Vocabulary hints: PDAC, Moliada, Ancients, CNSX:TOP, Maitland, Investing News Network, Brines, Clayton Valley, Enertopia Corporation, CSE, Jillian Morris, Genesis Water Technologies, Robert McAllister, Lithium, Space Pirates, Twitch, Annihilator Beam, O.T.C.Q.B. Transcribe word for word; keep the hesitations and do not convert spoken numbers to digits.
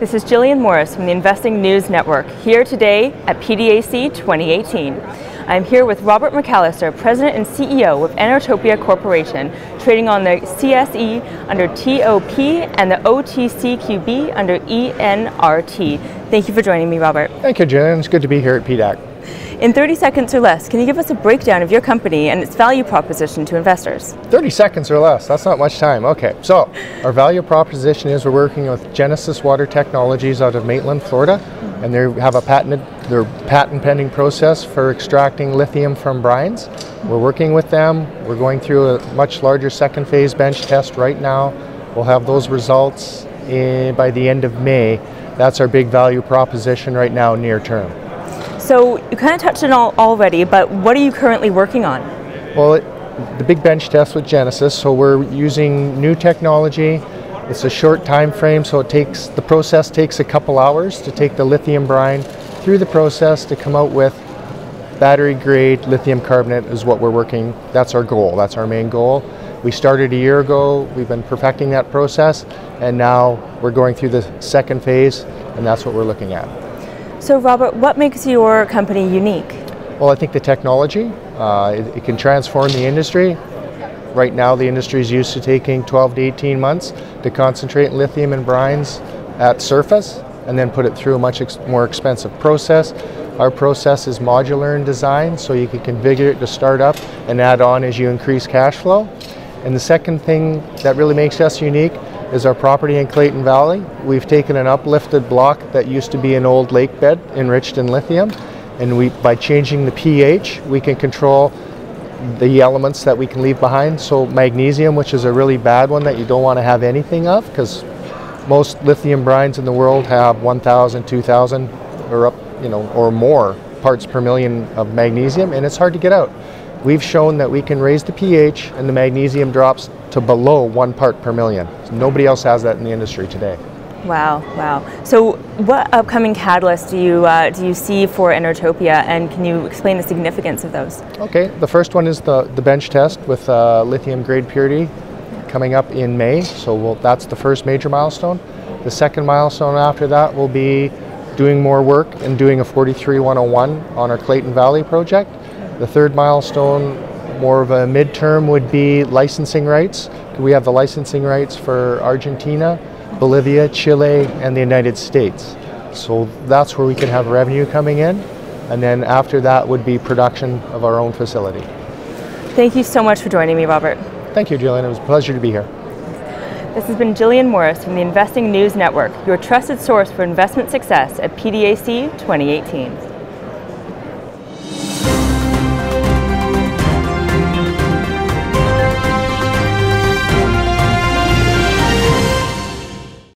This is Jillian Morris from the Investing News Network, here today at P D A C twenty eighteen. I'm here with Robert McAllister, President and C E O of Enertopia Corporation, trading on the C S E under T O P and the O T C Q B under E N R T. Thank you for joining me, Robert. Thank you, Jillian. It's good to be here at P D A C. In thirty seconds or less, can you give us a breakdown of your company and its value proposition to investors? thirty seconds or less, that's not much time. Okay, so our value proposition is we're working with Genesis Water Technologies out of Maitland, Florida, mm-hmm. and they have a patented, their patent pending process for extracting lithium from brines. Mm-hmm. We're working with them. We're going through a much larger second phase bench test right now. We'll have those results in, by the end of May. That's our big value proposition right now, near term. So you kind of touched on it all already, but what are you currently working on? Well, it, the big bench test with Genesis, so we're using new technology. It's a short time frame, so it takes the process takes a couple hours to take the lithium brine through the process to come out with battery-grade lithium carbonate is what we're working. That's our goal. That's our main goal. We started a year ago. We've been perfecting that process, and now we're going through the second phase, and that's what we're looking at. So Robert, what makes your company unique? Well, I think the technology, uh, it, it can transform the industry. Right now the industry is used to taking twelve to eighteen months to concentrate lithium and brines at surface and then put it through a much ex more expensive process. Our process is modular in design, so you can configure it to start up and add on as you increase cash flow. And the second thing that really makes us unique is our property in Clayton Valley. We've taken an uplifted block that used to be an old lake bed enriched in lithium, and we, by changing the pH, we can control the elements that we can leave behind. So magnesium, which is a really bad one that you don't want to have anything of, because most lithium brines in the world have one thousand, two thousand or up, you know, or more parts per million of magnesium, and it's hard to get out. We've shown that we can raise the pH and the magnesium drops to below one part per million. Nobody else has that in the industry today. Wow, wow. So what upcoming catalysts do you, uh, do you see for Enertopia, and can you explain the significance of those? Okay, the first one is the, the bench test with uh, lithium grade purity coming up in May. So we'll, that's the first major milestone. The second milestone after that will be doing more work and doing a forty-three one oh one on our Clayton Valley project. The third milestone, more of a midterm, would be licensing rights. We have the licensing rights for Argentina, Bolivia, Chile, and the United States. So that's where we could have revenue coming in. And then after that would be production of our own facility. Thank you so much for joining me, Robert. Thank you, Jillian. It was a pleasure to be here. This has been Jillian Morris from the Investing News Network, your trusted source for investment success at P D A C twenty eighteen.